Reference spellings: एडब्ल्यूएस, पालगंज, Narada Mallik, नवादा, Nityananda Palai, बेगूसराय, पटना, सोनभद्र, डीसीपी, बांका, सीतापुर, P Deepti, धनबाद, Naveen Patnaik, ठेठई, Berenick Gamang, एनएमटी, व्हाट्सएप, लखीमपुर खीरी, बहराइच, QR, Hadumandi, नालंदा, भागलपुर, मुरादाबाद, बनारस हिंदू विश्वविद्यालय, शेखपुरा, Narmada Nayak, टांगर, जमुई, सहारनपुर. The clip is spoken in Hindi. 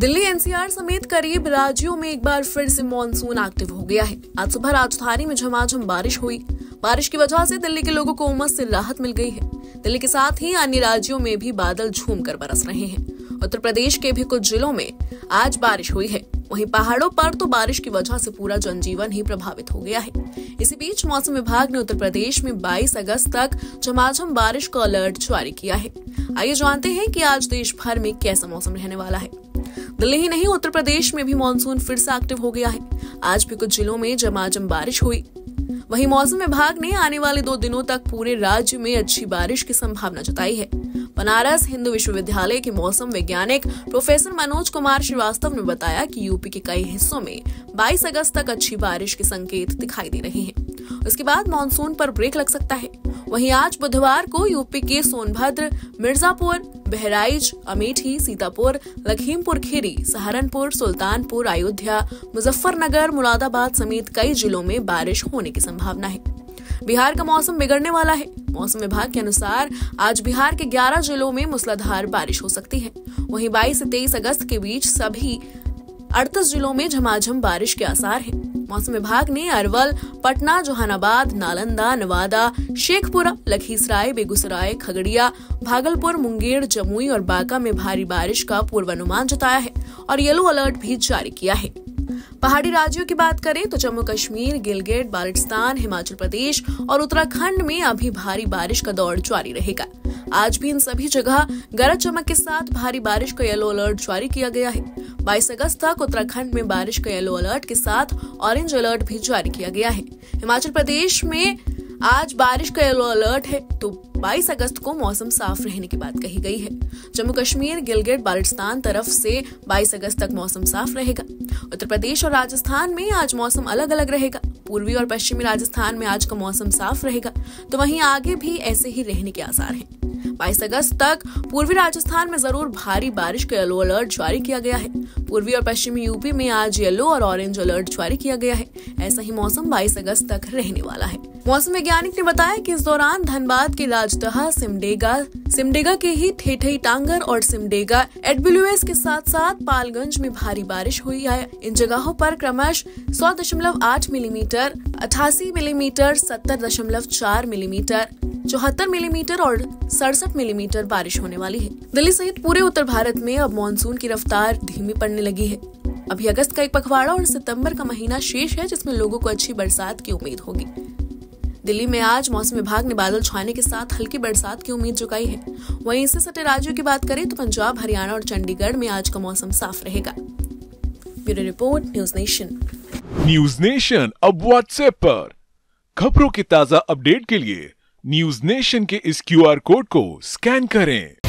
दिल्ली एनसीआर समेत करीब राज्यों में एक बार फिर से मॉनसून एक्टिव हो गया है। आज सुबह राजधानी में झमाझम बारिश हुई। बारिश की वजह से दिल्ली के लोगों को उमस से राहत मिल गई है। दिल्ली के साथ ही अन्य राज्यों में भी बादल झूम कर बरस रहे हैं। उत्तर प्रदेश के भी कुछ जिलों में आज बारिश हुई है। वहीं पहाड़ों पर तो बारिश की वजह से पूरा जनजीवन ही प्रभावित हो गया है। इसी बीच मौसम विभाग ने उत्तर प्रदेश में 22 अगस्त तक झमाझम बारिश का अलर्ट जारी किया है। आइए जानते हैं कि आज देश भर में कैसा मौसम रहने वाला है। दिल्ली ही नहीं उत्तर प्रदेश में भी मॉनसून फिर से एक्टिव हो गया है। आज भी कुछ जिलों में झमाझम बारिश हुई। वहीं मौसम विभाग ने आने वाले 2 दिनों तक पूरे राज्य में अच्छी बारिश की संभावना जताई है। बनारस हिंदू विश्वविद्यालय के मौसम वैज्ञानिक प्रोफेसर मनोज कुमार श्रीवास्तव ने बताया कि यूपी के कई हिस्सों में 22 अगस्त तक अच्छी बारिश के संकेत दिखाई दे रहे हैं। उसके बाद मॉनसून पर ब्रेक लग सकता है। वहीं आज बुधवार को यूपी के सोनभद्र, मिर्जापुर, बहराइच, अमेठी, सीतापुर, लखीमपुर खीरी, सहारनपुर, सुल्तानपुर, अयोध्या, मुजफ्फरनगर, मुरादाबाद समेत कई जिलों में बारिश होने की संभावना है। बिहार का मौसम बिगड़ने वाला है। मौसम विभाग के अनुसार आज बिहार के 11 जिलों में मूसलाधार बारिश हो सकती है। वहीं 22 से 23 अगस्त के बीच सभी 38 जिलों में झमाझम बारिश के आसार हैं। मौसम विभाग ने अरवल, पटना, जहानाबाद, नालंदा, नवादा, शेखपुरा, लखीसराय, बेगूसराय, खगड़िया, भागलपुर, मुंगेर, जमुई और बांका में भारी बारिश का पूर्वानुमान जताया है और येलो अलर्ट भी जारी किया है। पहाड़ी राज्यों की बात करें तो जम्मू कश्मीर, गिलगित-बाल्टिस्तान, हिमाचल प्रदेश और उत्तराखंड में अभी भारी बारिश का दौर जारी रहेगा। आज भी इन सभी जगह गरज चमक के साथ भारी बारिश का येलो अलर्ट जारी किया गया है। 22 अगस्त तक उत्तराखंड में बारिश का येलो अलर्ट के साथ ऑरेंज अलर्ट भी जारी किया गया है। हिमाचल प्रदेश में आज बारिश का येलो अलर्ट है तो 22 अगस्त को मौसम साफ रहने की बात कही गई है। जम्मू कश्मीर, गिलगित-बाल्टिस्तान तरफ से 22 अगस्त तक मौसम साफ रहेगा। उत्तर प्रदेश और राजस्थान में आज मौसम अलग अलग रहेगा। पूर्वी और पश्चिमी राजस्थान में आज का मौसम साफ रहेगा तो वहीं आगे भी ऐसे ही रहने के आसार हैं। 22 अगस्त तक पूर्वी राजस्थान में जरूर भारी बारिश का येलो अलर्ट जारी किया गया है। पूर्वी और पश्चिमी यूपी में आज येलो और ऑरेंज अलर्ट जारी किया गया है। ऐसा ही मौसम 22 अगस्त तक रहने वाला है। मौसम वैज्ञानिक ने बताया कि इस दौरान धनबाद के लाजटहा, सिमडेगा के ही ठेठई टांगर और सिमडेगा एडब्ल्यूएस के साथ साथ पालगंज में भारी बारिश हुई है। इन जगहों पर क्रमश 100.8 मिलीमीटर, 88 मिलीमीटर, 70.4 मिलीमीटर, 74 मिलीमीटर और 67 मिलीमीटर बारिश होने वाली है। दिल्ली सहित पूरे उत्तर भारत में अब मॉनसून की रफ्तार धीमी पड़ने लगी है। अभी अगस्त का एक पखवाड़ा और सितंबर का महीना शेष है जिसमें लोगों को अच्छी बरसात की उम्मीद होगी। दिल्ली में आज मौसम विभाग ने बादल छाने के साथ हल्की बरसात की उम्मीद जताई है। वहीं इससे सटे राज्यों की बात करें तो पंजाब, हरियाणा और चंडीगढ़ में आज का मौसम साफ रहेगा। Bureau report, news nation. News nation अब व्हाट्सएप पर खबरों के ताजा अपडेट के लिए न्यूज नेशन के इस QR कोड को स्कैन करें।